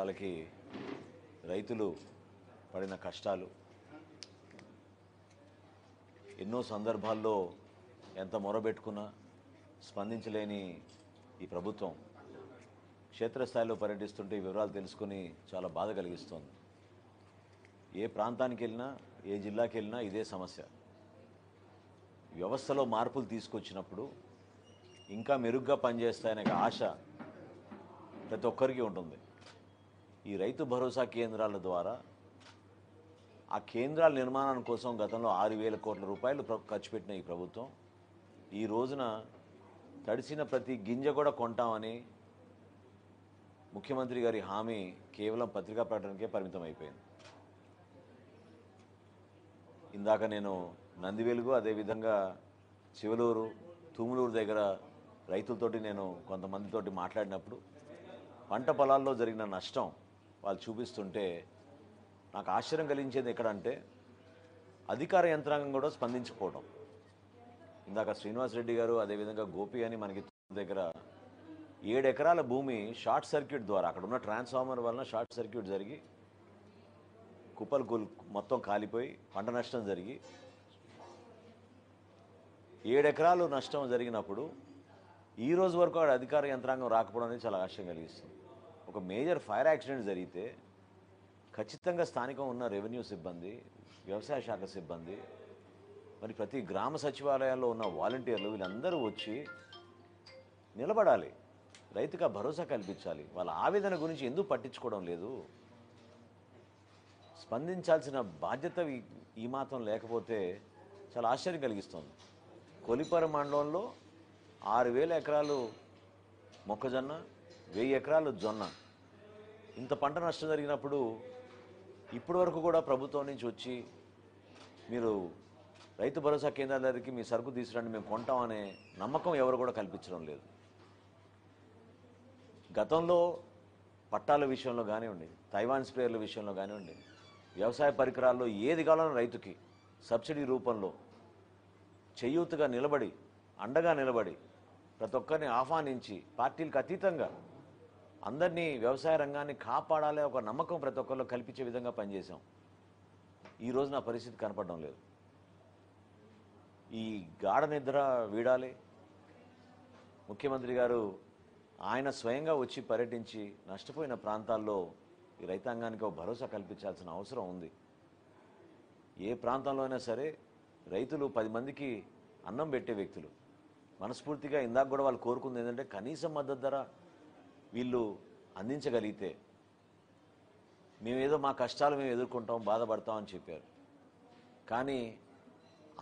సంవత్సరాలకి రైతులు పడిన కష్టాలు ఎన్నో సందర్భాల్లో ఎంత మొరబెట్టుకున్నా స్పందించలేని ఈ ప్రభుత్వం క్షేత్రస్థాయిలో పర్యటిస్తుంటే ఈ వివరాలు తెలుసుకొని చాలా బాధ కలిగిస్తుంది. ఏ ప్రాంతానికి వెళ్ళినా ఏ జిల్లాకి వెళ్ళినా ఇదే సమస్య. వ్యవస్థలో మార్పులు తీసుకొచ్చినప్పుడు ఇంకా మెరుగ్గా పనిచేస్తాయనే ఆశ ప్రతి ఒక్కరికి ఉంటుంది. ఈ రైతు భరోసా కేంద్రాల ద్వారా ఆ కేంద్రాల నిర్మాణం కోసం గతంలో 6,000 కోట్ల రూపాయలు ఖర్చు పెట్టిన ఈ ప్రభుత్వం ఈ రోజున తడిసిన ప్రతి గింజ కూడా కొంటామని ముఖ్యమంత్రి గారి హామీ కేవలం పత్రికా ప్రకటనకే పరిమితం అయిపోయింది. ఇందాక నేను నందివెలుగు అదేవిధంగా చివలూరు తుములూరు దగ్గర రైతులతోటి నేను కొంతమందితోటి మాట్లాడినప్పుడు పంట పొలాల్లో జరిగిన నష్టం వాళ్ళు చూపిస్తుంటే నాకు ఆశ్చర్యం కలిగించేది ఎక్కడంటే అధికార యంత్రాంగం కూడా స్పందించకపోవడం. ఇందాక శ్రీనివాస్ రెడ్డి గారు అదేవిధంగా గోపి అని మనకి దగ్గర 7 ఎకరాల భూమి షార్ట్ సర్క్యూట్ ద్వారా అక్కడ ఉన్న ట్రాన్స్ఫార్మర్ వలన షార్ట్ సర్క్యూట్ జరిగి కుప్పలు మొత్తం కాలిపోయి పంట నష్టం జరిగి 7 ఎకరాలు నష్టం జరిగినప్పుడు ఈ రోజు వరకు అధికార యంత్రాంగం రాకపోవడం అనేది చాలా ఆశ్చర్యం కలిగిస్తుంది. ఒక మేజర్ ఫైర్ యాక్సిడెంట్ జరిగితే ఖచ్చితంగా స్థానికంగా ఉన్న రెవెన్యూ సిబ్బంది, వ్యవసాయ శాఖ సిబ్బంది, మరి ప్రతి గ్రామ సచివాలయాల్లో ఉన్న వాలంటీర్లు వీళ్ళందరూ వచ్చి నిలబడాలి, రైతుగా భరోసా కల్పించాలి. వాళ్ళ ఆవేదన గురించి ఎందుకు పట్టించుకోవడం లేదు? స్పందించాల్సిన బాధ్యత ఈ మాత్రం లేకపోతే చాలా ఆశ్చర్యం కలిగిస్తుంది. కొలిపారు మండలంలో 6,000 ఎకరాలు మొక్కజొన్న, 1,000 ఎకరాలు జొన్న, ఇంత పంట నష్టం జరిగినప్పుడు ఇప్పటి వరకు కూడా ప్రభుత్వం నుంచి వచ్చి మీరు రైతు భరోసా కేంద్రాల దగ్గరికి మీ సరుకు తీసుకురండి, మేము కొంటామనే నమ్మకం ఎవరు కూడా కల్పించడం లేదు. గతంలో పట్టాల విషయంలో కానివ్వండి, తైవాన్ స్ప్రేయర్ల విషయంలో కానివ్వండి, వ్యవసాయ పరికరాల్లో ఏది కావాలన్నా రైతుకి సబ్సిడీ రూపంలో చేయూతగా నిలబడి, అండగా నిలబడి, ప్రతి ఒక్కరిని ఆహ్వానించి పార్టీలకు అతీతంగా అందరినీ వ్యవసాయ రంగాన్ని కాపాడాలే ఒక నమ్మకం ప్రతి ఒక్కరిలో కల్పించే విధంగా పనిచేశాం. ఈరోజు నా పరిస్థితి కనపడడం లేదు. ఈ గాఢ నిద్ర వీడాలి. ముఖ్యమంత్రి గారు ఆయన స్వయంగా వచ్చి పర్యటించి నష్టపోయిన ప్రాంతాల్లో ఈ రైతాంగానికి ఒక భరోసా కల్పించాల్సిన అవసరం ఉంది. ఏ ప్రాంతంలో అయినా సరే రైతులు 10 మందికి అన్నం పెట్టే వ్యక్తులు మనస్ఫూర్తిగా ఇందాక కూడా వాళ్ళు కోరుకుంది ఏంటంటే కనీస మద్దతు ధర వీళ్ళు అందించగలిగితే మేమేదో మా కష్టాలు మేము ఎదుర్కొంటాం, బాధపడతామని చెప్పారు. కానీ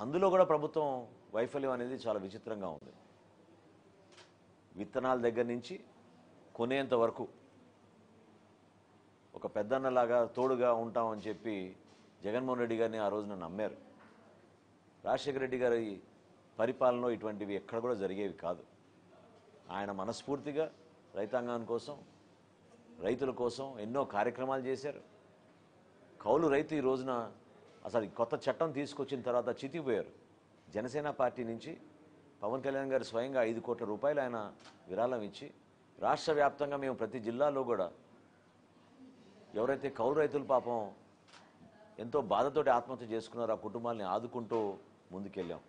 అందులో కూడా ప్రభుత్వం వైఫల్యం అనేది చాలా విచిత్రంగా ఉంది. విత్తనాల దగ్గర నుంచి కొనేంత వరకు ఒక పెద్దన్నలాగా తోడుగా ఉంటామని చెప్పి జగన్మోహన్ రెడ్డి గారిని ఆ రోజున నమ్మారు. రాజశేఖర రెడ్డి గారి పరిపాలనలో ఇటువంటివి ఎక్కడ కూడా జరిగేవి కాదు. ఆయన మనస్ఫూర్తిగా రైతాంగం కోసం, రైతుల కోసం ఎన్నో కార్యక్రమాలు చేశారు. కౌలు రైతు ఈ రోజున అసలు కొత్త చట్టం తీసుకొచ్చిన తర్వాత చితికిపోయారు. జనసేన పార్టీ నుంచి పవన్ కళ్యాణ్ గారు స్వయంగా 5 కోట్ల రూపాయలు ఆయన విరాళం ఇచ్చి రాష్ట్ర వ్యాప్తంగా మేము ప్రతి జిల్లాలో కూడా ఎవరైతే కౌలు రైతులు పాపం ఎంతో బాధతోటి ఆత్మహత్య చేసుకున్నారో ఆ కుటుంబాలని ఆదుకుంటూ ముందుకెళ్ళాం.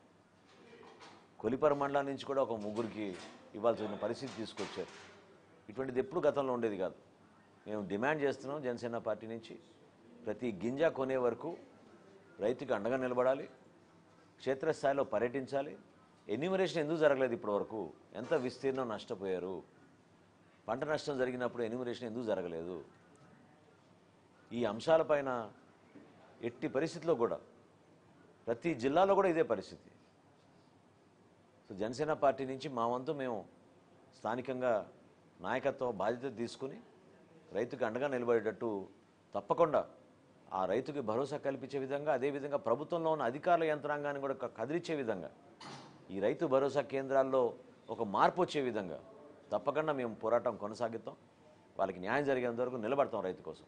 కొలిపర మండలం నుంచి కూడా ఒక 3కి ఇవ్వాల్సిన పరిస్థితి తీసుకొచ్చారు. ఇటువంటిది ఎప్పుడు గతంలో ఉండేది కాదు. మేము డిమాండ్ చేస్తున్నాం జనసేన పార్టీ నుంచి ప్రతి గింజ కొనే వరకు రైతుకి అండగా నిలబడాలి, క్షేత్రస్థాయిలో పర్యటించాలి. ఎన్యూమరేషన్ ఎందుకు జరగలేదు ఇప్పటి వరకు? ఎంత విస్తీర్ణం నష్టపోయారు? పంట నష్టం జరిగినప్పుడు ఎన్యూమరేషన్ ఎందుకు జరగలేదు? ఈ అంశాలపైన ఎట్టి పరిస్థితిలో కూడా ప్రతి జిల్లాలో కూడా ఇదే పరిస్థితి. సో జనసేన పార్టీ నుంచి మా వంతు మేము స్థానికంగా నాయకత్వం బాధ్యత తీసుకుని రైతుకి అండగా నిలబడేటట్టు తప్పకుండా ఆ రైతుకి భరోసా కల్పించే విధంగా, అదేవిధంగా ప్రభుత్వంలో ఉన్న అధికారుల యంత్రాంగాన్ని కూడా కదిలించే విధంగా, ఈ రైతు భరోసా కేంద్రాల్లో ఒక మార్పు వచ్చే విధంగా తప్పకుండా మేము పోరాటం కొనసాగిస్తాం. వాళ్ళకి న్యాయం జరిగేంత వరకు నిలబడతాం రైతు కోసం.